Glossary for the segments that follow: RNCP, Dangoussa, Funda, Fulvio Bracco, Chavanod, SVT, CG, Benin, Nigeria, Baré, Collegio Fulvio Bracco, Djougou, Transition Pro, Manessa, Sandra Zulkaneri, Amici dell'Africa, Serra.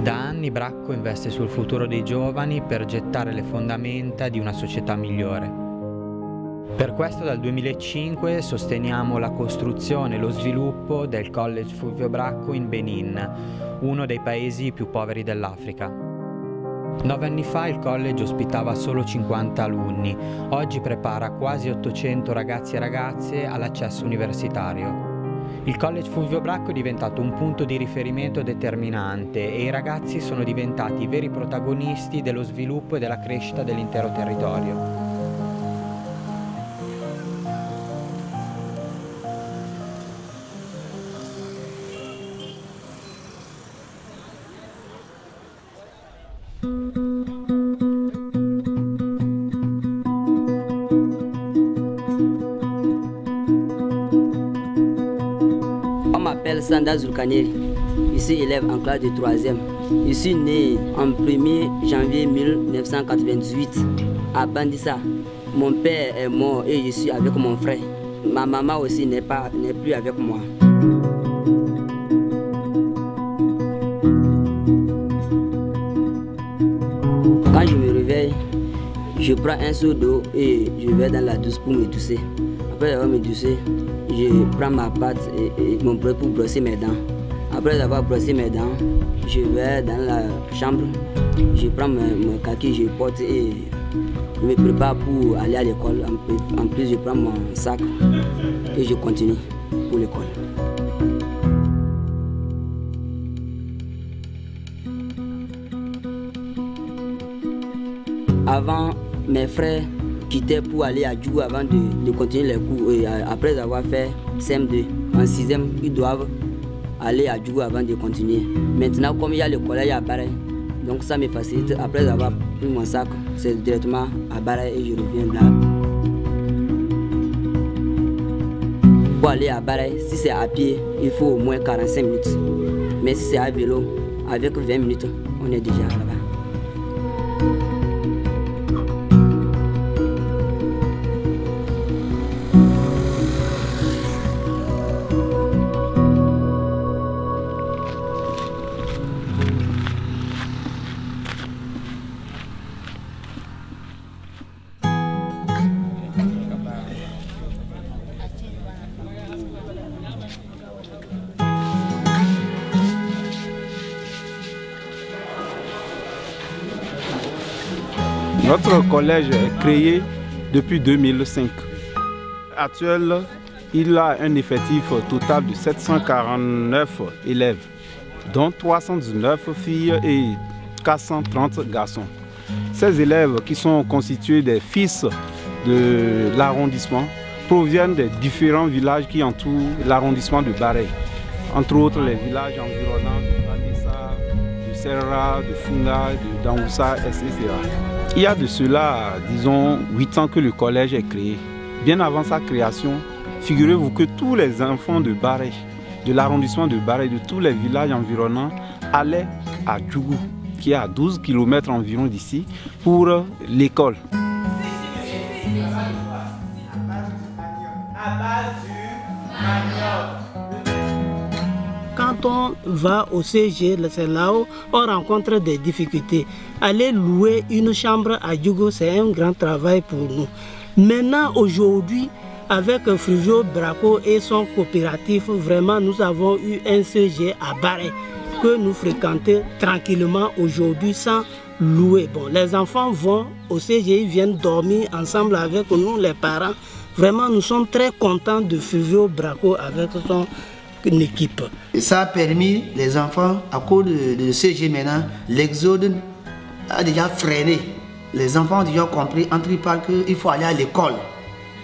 Da anni Bracco investe sul futuro dei giovani per gettare le fondamenta di una società migliore. Per questo dal 2005 sosteniamo la costruzione e lo sviluppo del Collegio Fulvio Bracco in Benin, uno dei paesi più poveri dell'Africa. 9 anni fa il college ospitava solo 50 alunni, oggi prepara quasi 800 ragazzi e ragazze all'accesso universitario. Il Collegio Fulvio Bracco è diventato un punto di riferimento determinante e i ragazzi sono diventati i veri protagonisti dello sviluppo e della crescita dell'intero territorio. Sandra Zulkaneri, ici élève en classe de 3e. Je suis né en 1er janvier 1988 à Bandissa. Mon père est mort et je suis avec mon frère. Ma maman aussi n'est plus avec moi. Quand je me réveille, je prends un seau d'eau et je vais dans la douche pour me tousser. Après avoir me toussé, je prends ma pâte et mon brosser pour brosser mes dents. Après avoir brossé mes dents, je vais dans la chambre, je prends mon kaki, je porte et je me prépare pour aller à l'école. En plus, je prends mon sac et je continue pour l'école. Avant, mes frères quittait pour aller à Djougou avant de continuer les cours. Et après avoir fait CM2, en 6e, ils doivent aller à Djougou avant de continuer. Maintenant, comme il y a le collège à Baré, donc ça me facilite. Après avoir pris mon sac, c'est directement à Baré et je reviens là. Pour aller à Baré, si c'est à pied, il faut au moins 45 minutes. Mais si c'est à vélo, avec 20 minutes, on est déjà là-bas. Notre collège est créé depuis 2005. Actuellement, il a un effectif total de 749 élèves, dont 319 filles et 430 garçons. Ces élèves, qui sont constitués des fils de l'arrondissement, proviennent des différents villages qui entourent l'arrondissement de Baré, entre autres les villages environnants de Manessa, de Serra, de Funda, de Dangoussa, etc. Il y a de cela, disons, 8 ans que le collège est créé. Bien avant sa création, figurez-vous que tous les enfants de Baré, de l'arrondissement de Baré, de tous les villages environnants, allaient à Djougou, qui est à 12 km environ d'ici, pour l'école. Quand on va au CG, c'est là où on rencontre des difficultés. Aller louer une chambre à Djougou, c'est un grand travail pour nous. Maintenant, aujourd'hui, avec Fulvio Bracco et son coopératif, vraiment, nous avons eu un CG à Baré que nous fréquentons tranquillement aujourd'hui sans louer. Bon, les enfants vont au CG, ils viennent dormir ensemble avec nous, les parents. Vraiment, nous sommes très contents de Fulvio Bracco avec son une équipe. Ça a permis les enfants, à cause de CG maintenant, l'exode a déjà freiné. Les enfants ont déjà compris, entre ils parlent qu'il faut aller à l'école.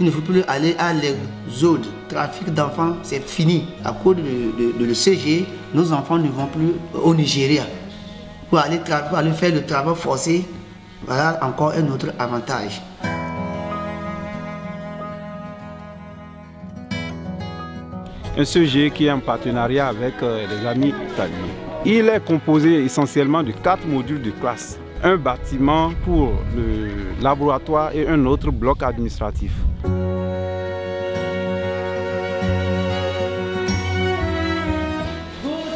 Il ne faut plus aller à l'exode. Trafic d'enfants, c'est fini. À cause de CG, nos enfants ne vont plus au Nigeria. Pour aller faire le travail forcé, voilà encore un autre avantage. Un CG qui est en partenariat avec les amis italiens. Il est composé essentiellement de 4 modules de classe, un bâtiment pour le laboratoire et un autre bloc administratif. Good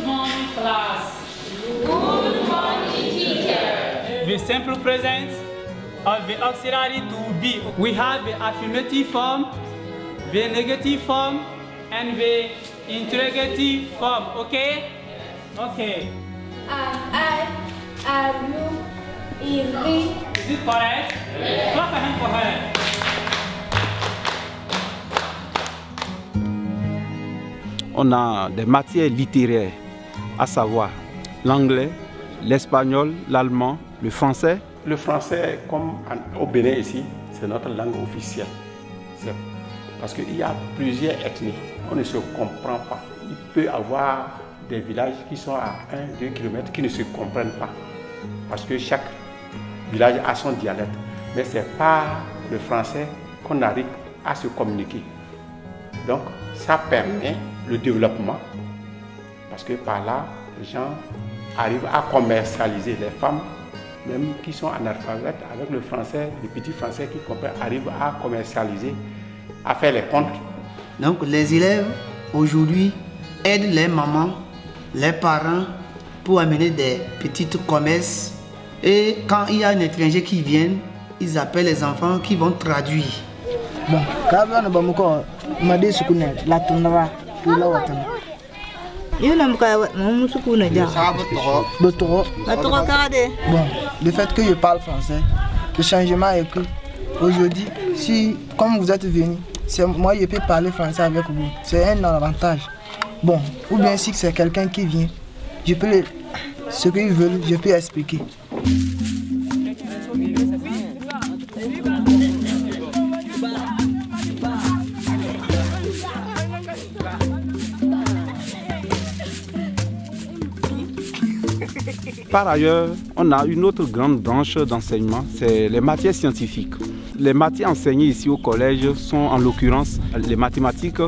morning, class. Good morning. the simple present of the auxiliary to be. We have the affirmative form, the negative form, and the interrogative form, okay? Okay. Am, you, iri. Is it correct? Yes. Clap a hand for her. On a des matières littéraires, à savoir l'anglais, l'espagnol, l'allemand, le français. Le français, comme au Bénin ici, c'est notre langue officielle. Parce qu'il y a plusieurs ethnies, on ne se comprend pas. Il peut y avoir des villages qui sont à 1-2 km qui ne se comprennent pas. Parce que chaque village a son dialecte. Mais c'est par le français qu'on arrive à se communiquer. Donc ça permet le développement. Parce que par là, les gens arrivent à commercialiser les femmes, même qui sont analphabètes, avec le français, les petits français qui comprennent, arrivent à commercialiser, à faire les comptes. Donc les élèves aujourd'hui aident les mamans, les parents pour amener des petits commerces. Et quand il y a un étranger qui vient, ils appellent les enfants qui vont traduire. Bon, quand on a dit ce qu'on est, la tournera pour la water. Bon, le fait que je parle français, le changement est que aujourd'hui, si comme vous êtes venus, moi je peux parler français avec vous, c'est un avantage. Bon, ou bien si c'est quelqu'un qui vient, je peux ce qu'ils veulent, je peux expliquer. Par ailleurs, on a une autre grande branche d'enseignement, c'est les matières scientifiques. Les matières enseignées ici au collège sont en l'occurrence les mathématiques,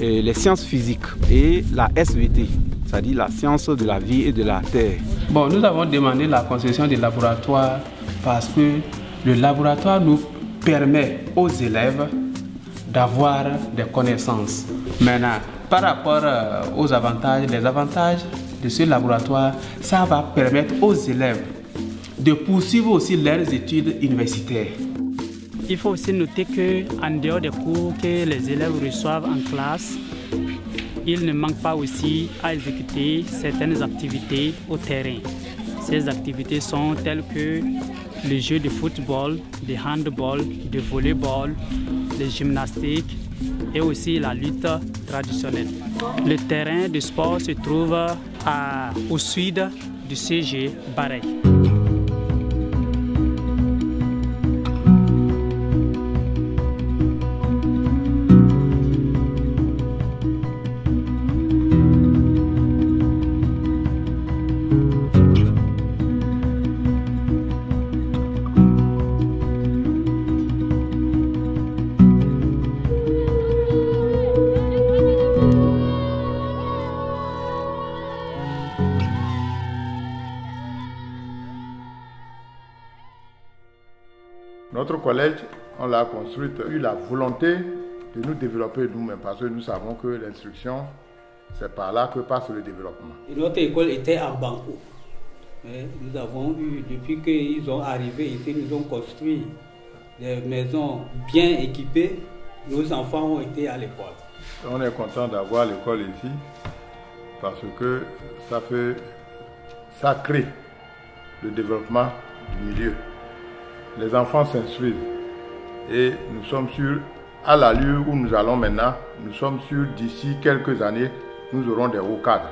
et les sciences physiques et la SVT, c'est-à-dire la science de la vie et de la terre. Bon, nous avons demandé la concession des laboratoires parce que le laboratoire nous permet aux élèves d'avoir des connaissances. Maintenant, par rapport aux avantages, les avantages de ce laboratoire, ça va permettre aux élèves de poursuivre aussi leurs études universitaires. Il faut aussi noter qu'en dehors des cours que les élèves reçoivent en classe, ils ne manquent pas aussi à exécuter certaines activités au terrain. Ces activités sont telles que le jeu de football, de handball, de volleyball, les gymnastiques et aussi la lutte traditionnelle. Le terrain de sport se trouve au sud du CG Baré. Notre collège, on l'a construit, a eu la volonté de nous développer nous-mêmes parce que nous savons que l'instruction, c'est par là que passe le développement. Et notre école était à Banco. Nous avons eu, depuis qu'ils sont arrivés ici, nous avons construit des maisons bien équipées. Nos enfants ont été à l'école. On est content d'avoir l'école ici parce que ça crée le développement du milieu. Les enfants s'instruisent et nous sommes sûrs, à l'allure où nous allons maintenant, nous sommes sûrs d'ici quelques années, nous aurons des hauts cadres.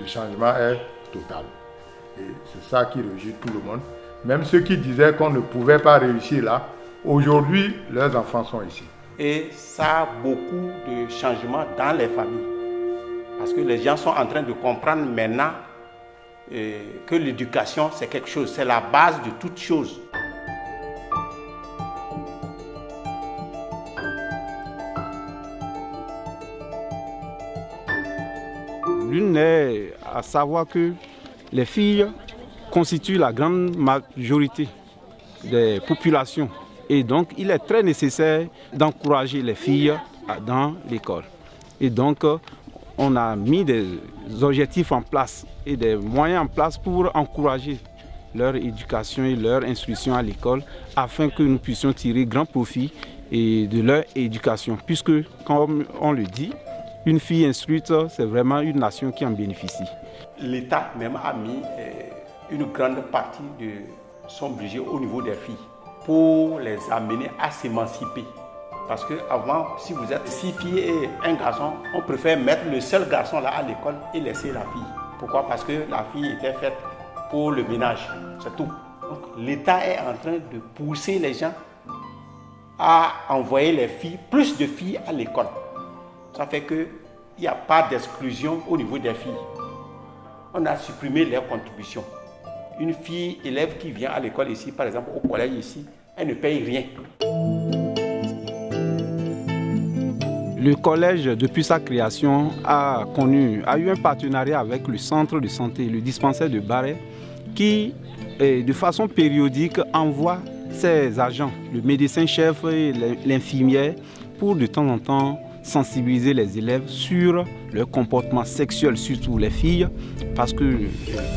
Le changement est total et c'est ça qui réjouit tout le monde. Même ceux qui disaient qu'on ne pouvait pas réussir là, aujourd'hui, leurs enfants sont ici. Et ça a beaucoup de changements dans les familles parce que les gens sont en train de comprendre maintenant que l'éducation c'est quelque chose, c'est la base de toute chose. L'une est à savoir que les filles constituent la grande majorité des populations et donc il est très nécessaire d'encourager les filles dans l'école. Et donc on a mis des objectifs en place et des moyens en place pour encourager leur éducation et leur instruction à l'école afin que nous puissions tirer grand profit de leur éducation. Puisque, comme on le dit, une fille instruite, c'est vraiment une nation qui en bénéficie. L'État même a mis une grande partie de son budget au niveau des filles pour les amener à s'émanciper. Parce qu'avant, si vous êtes 6 filles et un garçon, on préfère mettre le seul garçon là à l'école et laisser la fille. Pourquoi? Parce que la fille était faite pour le ménage, c'est tout. L'État est en train de pousser les gens à envoyer les filles, plus de filles à l'école. Ça fait qu'il n'y a pas d'exclusion au niveau des filles. On a supprimé leurs contributions. Une fille élève qui vient à l'école ici, par exemple au collège ici, elle ne paye rien. Le collège, depuis sa création, a eu un partenariat avec le centre de santé, le dispensaire de Baré, qui, de façon périodique, envoie ses agents, le médecin-chef et l'infirmière, pour de temps en temps sensibiliser les élèves sur leur comportement sexuel, surtout les filles, parce que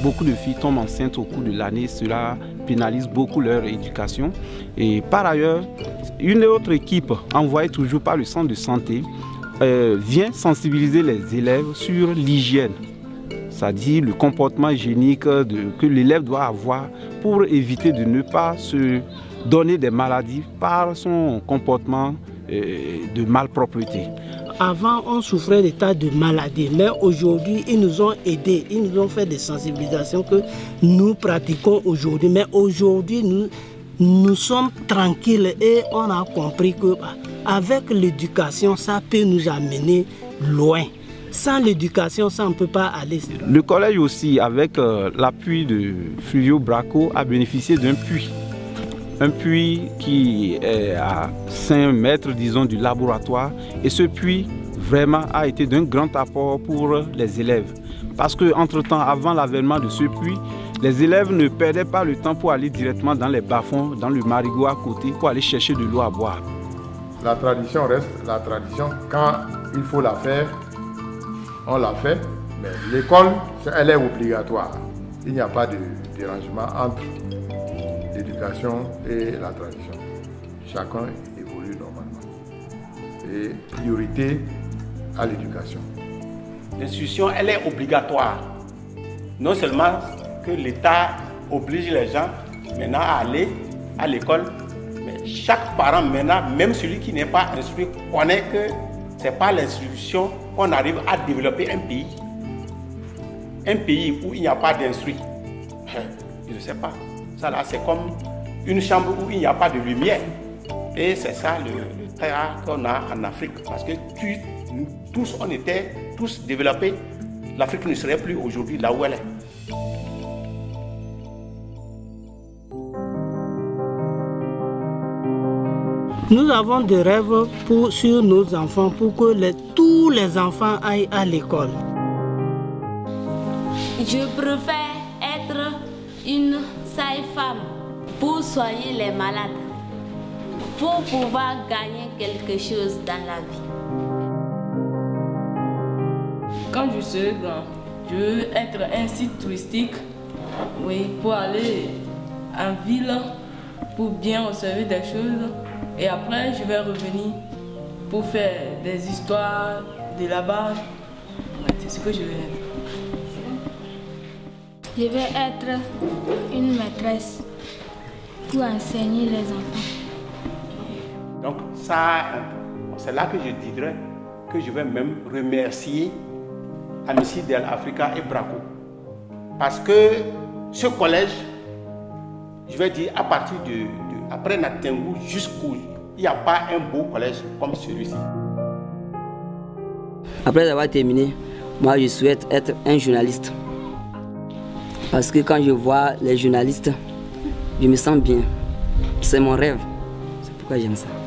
beaucoup de filles tombent enceintes au cours de l'année, cela pénalise beaucoup leur éducation. Et par ailleurs, une autre équipe, envoyée toujours par le centre de santé, vient sensibiliser les élèves sur l'hygiène, c'est-à-dire le comportement hygiénique que l'élève doit avoir pour éviter de ne pas se donner des maladies par son comportement de malpropreté. Avant, on souffrait des tas de maladies, mais aujourd'hui, ils nous ont aidés, ils nous ont fait des sensibilisations que nous pratiquons aujourd'hui. Mais aujourd'hui, nous sommes tranquilles et on a compris qu'avec l'éducation, ça peut nous amener loin. Sans l'éducation, ça ne peut pas aller. Le collège aussi, avec l'appui de Fulvio Bracco, a bénéficié d'un puits. Un puits qui est à 5 mètres, disons, du laboratoire. Et ce puits, vraiment, a été d'un grand apport pour les élèves. Parce qu'entre-temps, avant l'avènement de ce puits, les élèves ne perdaient pas le temps pour aller directement dans les bas-fonds, dans le marigot à côté, pour aller chercher de l'eau à boire. La tradition reste la tradition. Quand il faut la faire, on la fait. Mais l'école, elle est obligatoire. Il n'y a pas de dérangement entre l'éducation et la tradition. Chacun évolue normalement. Et priorité à l'éducation. L'institution, elle est obligatoire. Non seulement que l'État oblige les gens maintenant à aller à l'école, mais chaque parent maintenant, même celui qui n'est pas instruit, connaît que c'est par l'institution qu'on arrive à développer un pays. Un pays où il n'y a pas d'instruit. Je ne sais pas. Ça là, c'est comme une chambre où il n'y a pas de lumière. Et c'est ça le théâtre qu'on a en Afrique. Parce que nous tous, on était tous développés. L'Afrique ne serait plus aujourd'hui là où elle est. Nous avons des rêves sur nos enfants pour que tous les enfants aillent à l'école. Je préfère être une femme pour soigner les malades, pour pouvoir gagner quelque chose dans la vie. Quand je serai grand, je veux être un site touristique, oui, pour aller en ville, pour bien observer des choses. Et après, je vais revenir pour faire des histoires de là-bas. C'est ce que je veux être. Je vais être une maîtresse pour enseigner les enfants. Donc ça, c'est là que je dirais que je vais même remercier Amici dell'Africa et Bracco. Parce que ce collège, je vais dire, à partir après Djougou jusqu'où, il n'y a pas un beau collège comme celui-ci. Après avoir terminé, moi je souhaite être un journaliste. Parce que quand je vois les journalistes, je me sens bien. C'est mon rêve. C'est pourquoi j'aime ça.